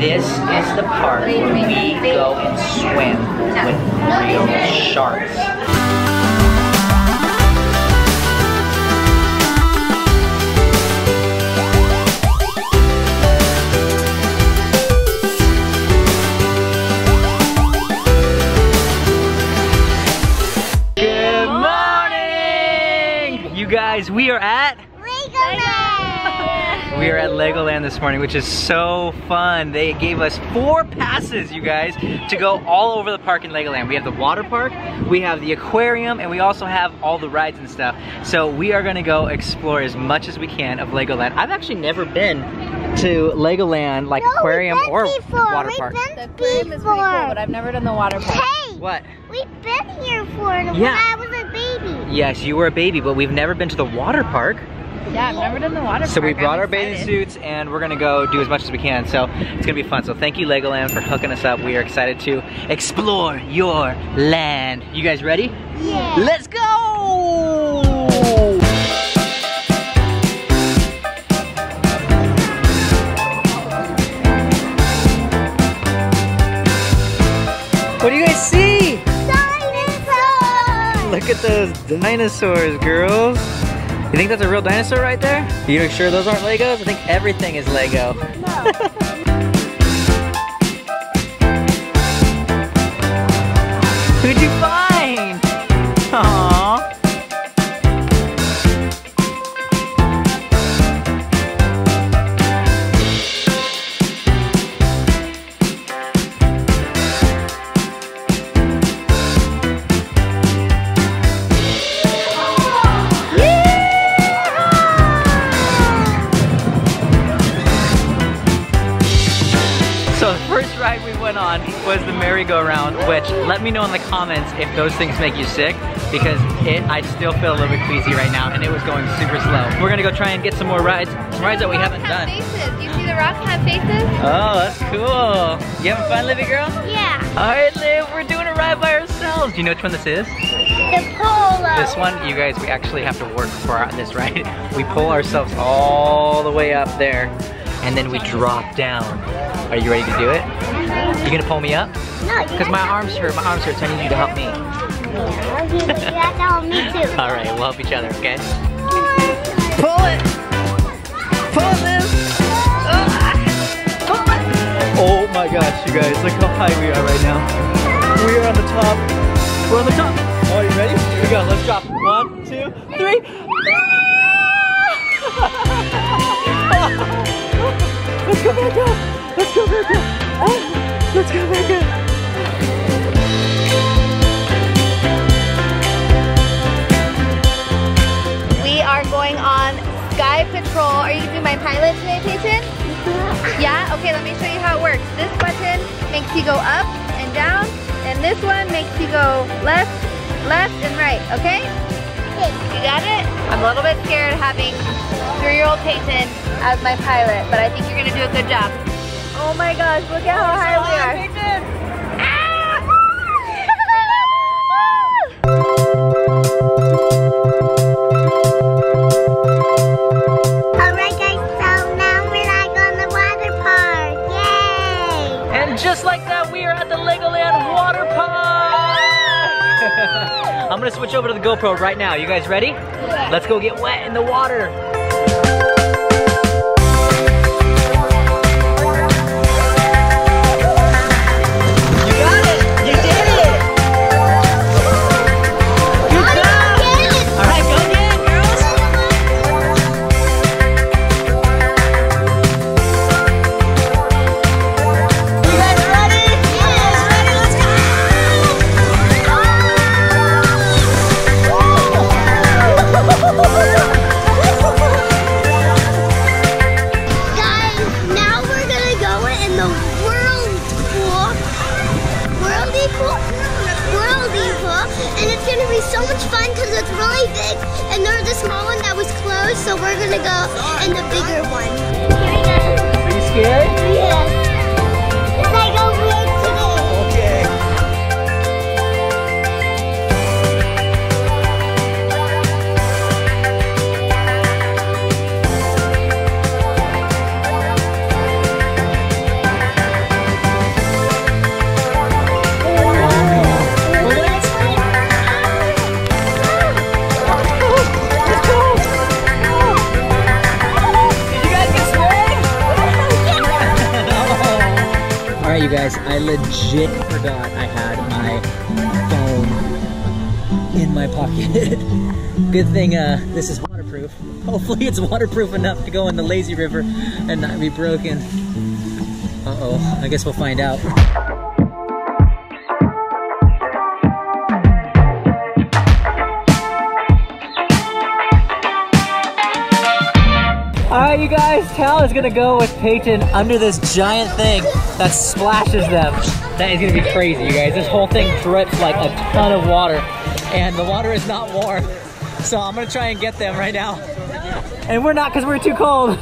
This is the part where we go and swim with real sharks. Good morning! You guys, we are at Legoland! We are at Legoland this morning, which is so fun. They gave us 4 passes, you guys, to go all over the park in Legoland. We have the water park, we have the aquarium, and we also have all the rides and stuff. So we are gonna go explore as much as we can of Legoland. I've actually never been to Legoland, like aquarium or water park. The aquarium is pretty cool, but I've never done the water park. Hey! What? We've been here for it when I was a baby. Yes, you were a baby, but we've never been to the water park. Yeah, I've never done the water park. So we brought our bathing suits and we're gonna go do as much as we can. So it's gonna be fun. So thank you, Legoland, for hooking us up. We are excited to explore your land. You guys ready? Yeah. Let's go! What do you guys see? Dinosaurs! Look at those dinosaurs, girls. You think that's a real dinosaur right there? You sure those aren't Legos? I think everything is Lego. Who'd you find? On was the merry-go-round, which let me know in the comments if those things make you sick, because I still feel a little bit queasy right now, and it was going super slow. We're gonna go try and get some more rides, that we haven't done. Faces. You see the rocks have faces? Oh, that's cool. You having fun, Livy girl? Yeah. All right, Liv, we're doing a ride by ourselves. Do you know which one this is? The polo. This one, you guys, we actually have to work for this ride. We pull ourselves all the way up there, and then we drop down. Are you ready to do it? You gonna pull me up? No, because my arms hurt, so I need you to help me. Yeah, okay, but you have to help me too. All right, we'll help each other, okay? Pull it! Pull this! Pull it! Oh my gosh, you guys, look how high we are right now. We are on the top. We're on the top. Oh, are you ready? Here we go, let's drop. 1, 2, 3. Let's go back up. Let's go back up. Oh, let's go back up. We are going on Sky Patrol. Are you gonna do my pilot today, Peyton? Yeah? Okay, let me show you how it works. This button makes you go up and down, and this one makes you go left, left, and right, okay? You got it? I'm a little bit scared having 3-year-old Peyton as my pilot, but I think you're gonna do a good job. Oh my gosh, look at how high we are. Alright guys, so now we're like on the water park. Yay! And just like that, we are at the Legoland water park! I'm gonna switch over to the GoPro right now. You guys ready? Yeah. Let's go get wet in the water. you guys, I legit forgot I had my phone in my pocket. Good thing this is waterproof. Hopefully it's waterproof enough to go in the lazy river and not be broken. Uh-oh, I guess we'll find out. Alright you guys, Tal is gonna go with Peyton under this giant thing that splashes them. That is gonna be crazy, you guys. This whole thing drips like a ton of water, and the water is not warm. So I'm gonna try and get them right now. And we're not, because we're too cold.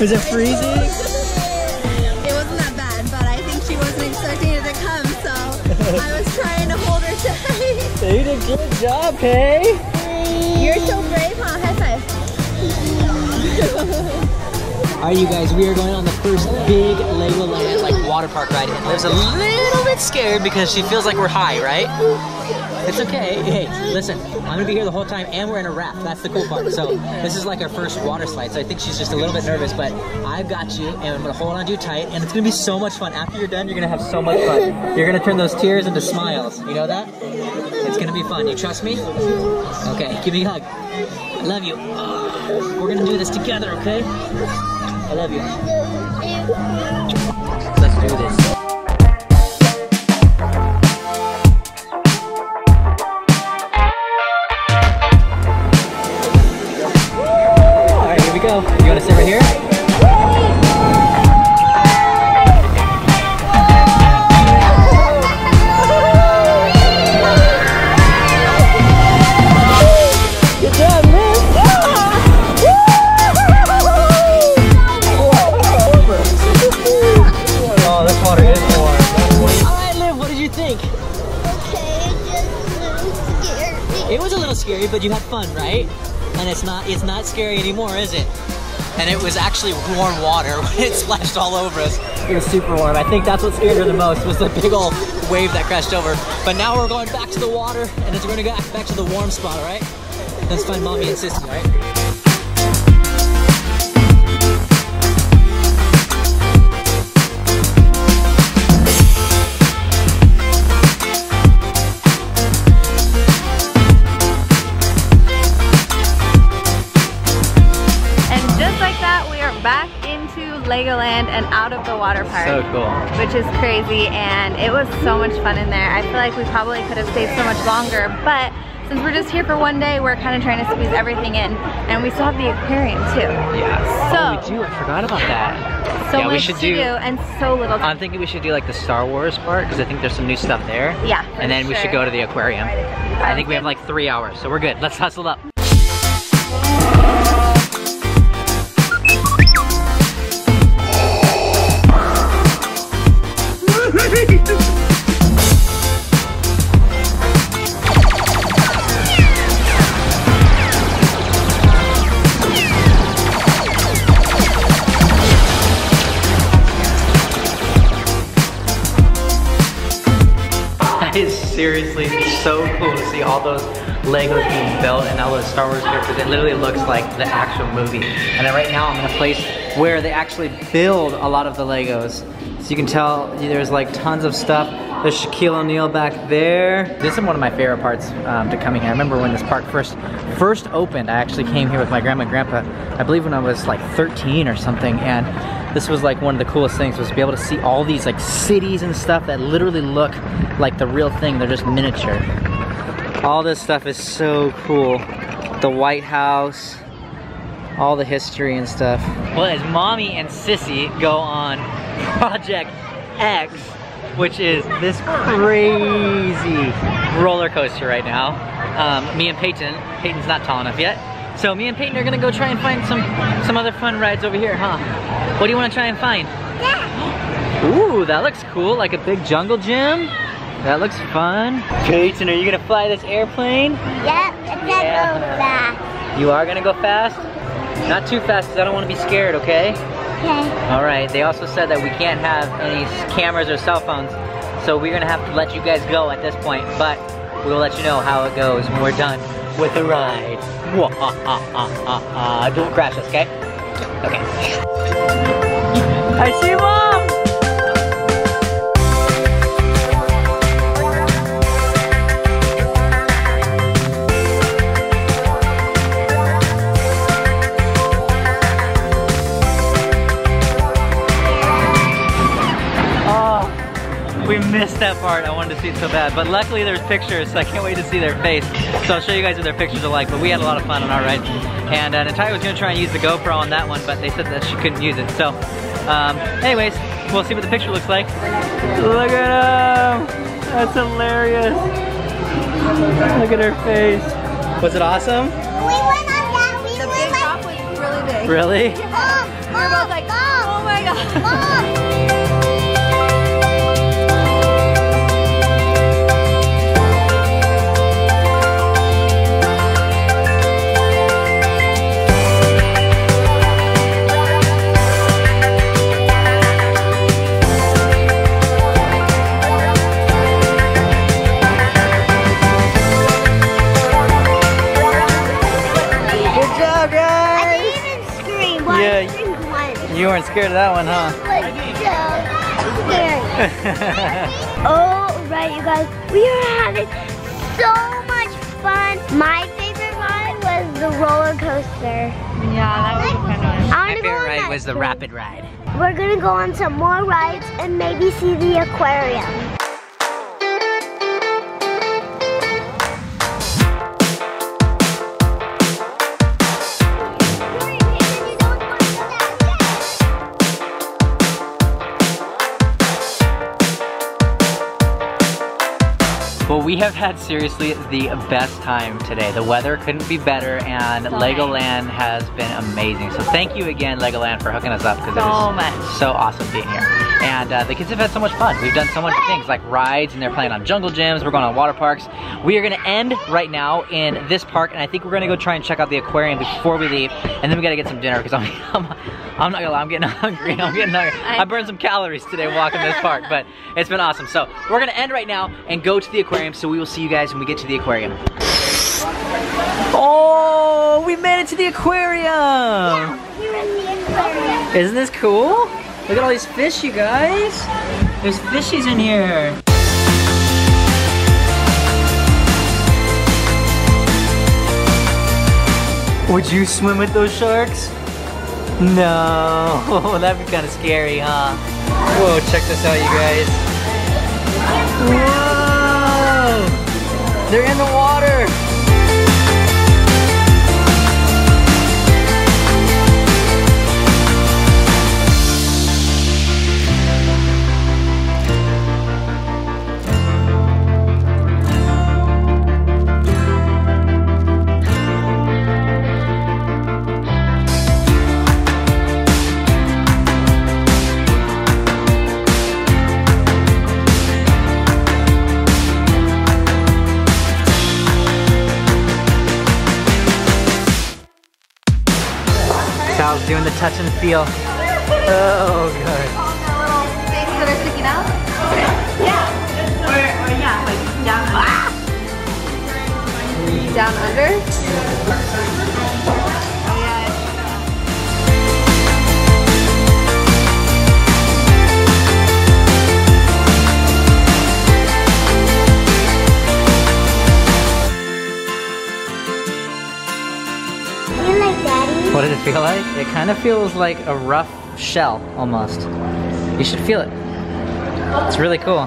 Is it freezing? It wasn't that bad, but I think she wasn't expecting it to come, so I was trying to hold her tight. So you did a good job, Kay. You're so brave, huh? High five. Alright you guys, we are going on the first big Legoland water park ride, and Liv's a little bit scared because she feels like we're high, right? It's okay. Hey, listen, I'm gonna be here the whole time, and we're in a raft. That's the cool part. So this is like our first water slide, so I think she's just a little bit nervous, but I've got you, and I'm gonna hold on to you tight, and it's gonna be so much fun. After you're done, you're gonna have so much fun. You're gonna turn those tears into smiles. You know that? It's gonna be fun. You trust me? Okay, give me a hug. I love you. We're gonna do this together, okay? I love you. Let's do this. But you had fun, right? And it's not scary anymore, is it? And it was actually warm water when it splashed all over us. It was super warm. I think that's what scared her the most, was the big old wave that crashed over. But now we're going back to the water, and it's gonna go back to the warm spot, all right? Let's find mommy and sissy, all right? Legoland and out of the water park. So cool. Which is crazy, and it was so much fun in there. I feel like we probably could have stayed so much longer, but since we're just here for one day, we're kind of trying to squeeze everything in, and we still have the aquarium too. Yeah. So we do. I forgot about that. So yeah, much we should do, and so little time. I'm thinking we should do like the Star Wars part, because I think there's some new stuff there. Yeah. And then sure. We should go to the aquarium. I think we have like 3 hours, so we're good. Let's hustle up. Seriously, it's so cool to see all those Legos being built and all those Star Wars characters. It literally looks like the actual movie. And then right now I'm in a place where they actually build a lot of the Legos. So you can tell there's like tons of stuff. There's Shaquille O'Neal back there. This is one of my favorite parts to coming here. I remember when this park first opened, I actually came here with my grandma and grandpa, I believe when I was like 13 or something, and this was like one of the coolest things, was to be able to see all these like cities and stuff that literally look like the real thing. They're just miniature. All this stuff is so cool. The White House, all the history and stuff. Well, as mommy and sissy go on Project X, which is this crazy roller coaster right now. Me and Peyton's not tall enough yet. So me and Peyton are gonna go try and find some other fun rides over here, huh? What do you wanna try and find? Yeah. Ooh, that looks cool, like a big jungle gym. That looks fun. Peyton, are you gonna fly this airplane? Yep, I'm gonna go fast. You are gonna go fast? Not too fast, because I don't wanna be scared, okay? Okay. All right, they also said that we can't have any cameras or cell phones, so we're gonna have to let you guys go at this point, but we'll let you know how it goes when we're done with the ride. Don't crash us, okay? Okay. I see Mom! We missed that part. I wanted to see it so bad, but luckily there's pictures, so I can't wait to see their face. So I'll show you guys what their pictures are like, but we had a lot of fun on our ride. And Natalia was gonna try and use the GoPro on that one, but they said that she couldn't use it. So anyways, we'll see what the picture looks like. Look at him, that's hilarious. Look at her face. Was it awesome? We went on that, we the big top was really big. Really? Mom, we were both like, oh my God. Mom. You weren't scared of that one, huh? I was so scared. Alright you guys, we are having so much fun. My favorite ride was the roller coaster. Yeah, that was kind of fun. My favorite ride was the rapid ride. We're gonna go on some more rides and maybe see the aquarium. Well, we have had seriously the best time today. The weather couldn't be better, and Legoland has been amazing. So thank you again, Legoland, for hooking us up, because it is so awesome being here. And the kids have had so much fun. We've done so much things, like rides, and they're playing on jungle gyms, we're going on water parks. We are gonna end right now in this park, and I think we're gonna go try and check out the aquarium before we leave, and then we gotta get some dinner, because I'm not gonna lie, I'm getting hungry. I burned some calories today walking this park, but it's been awesome. So we're gonna end right now and go to the aquarium. So we will see you guys when we get to the aquarium. Oh, we made it to the aquarium! Yeah, we're in the aquarium. Isn't this cool? Look at all these fish, you guys. There's fishies in here. Would you swim with those sharks? No, that'd be kind of scary, huh? Whoa, check this out, you guys. Whoa. They're in the water! Doing the touch and feel. Oh, good. All the little things that are sticking out? Yeah. Or yeah, like down. Ah! Down under? You like Daddy? What does it feel like? It kind of feels like a rough shell, almost. You should feel it. It's really cool.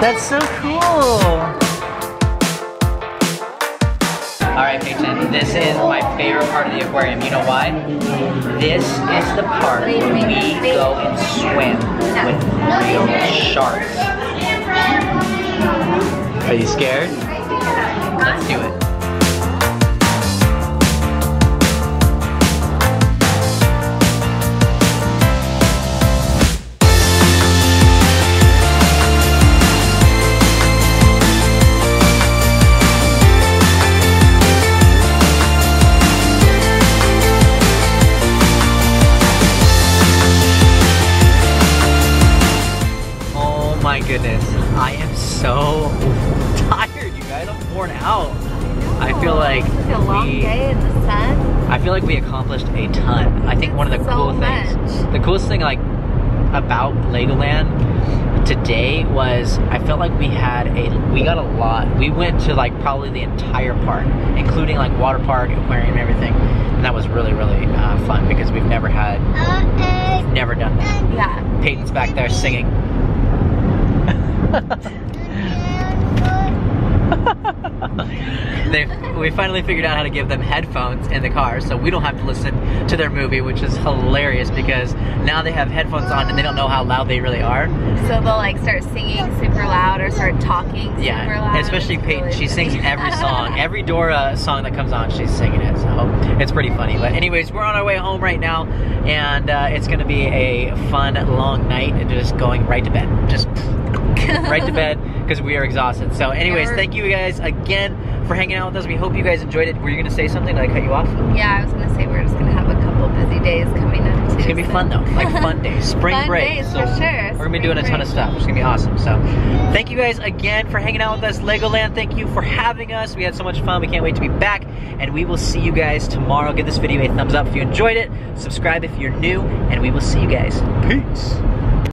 That's so cool! Alright, Peyton, this is my favorite part of the aquarium. You know why? This is the part where we go and swim with real sharks. Are you scared? Let's do it. day in the sun. I feel like we accomplished a ton. I think one of the coolest thing like about Legoland today was I felt like we had a, we got a lot. We went to like probably the entire park, including like water park, aquarium, everything. And that was really, really fun because we've never had, never done that. Yeah. Peyton's back there singing. We finally figured out how to give them headphones in the car so we don't have to listen to their movie, which is hilarious because now they have headphones on and they don't know how loud they really are. So they'll like start singing super loud or start talking super loud. And especially Peyton, really she sings every song. Every Dora song that comes on, she's singing it. So it's pretty funny. But anyways, we're on our way home right now and it's going to be a fun long night and just going right to bed. Just right to bed because we are exhausted. So anyways, thank you guys again for hanging out with us. We hope you guys enjoyed it. Were you gonna say something? Did I cut you off? Yeah, I was gonna say we're just gonna have a couple busy days coming up too. It's gonna be fun though, like fun days, spring fun break. Days, so for sure. We're gonna be doing a ton of stuff. It's gonna be awesome. So thank you guys again for hanging out with us. Legoland, thank you for having us. We had so much fun. We can't wait to be back and we will see you guys tomorrow. Give this video a thumbs up if you enjoyed it. Subscribe if you're new and we will see you guys. Peace.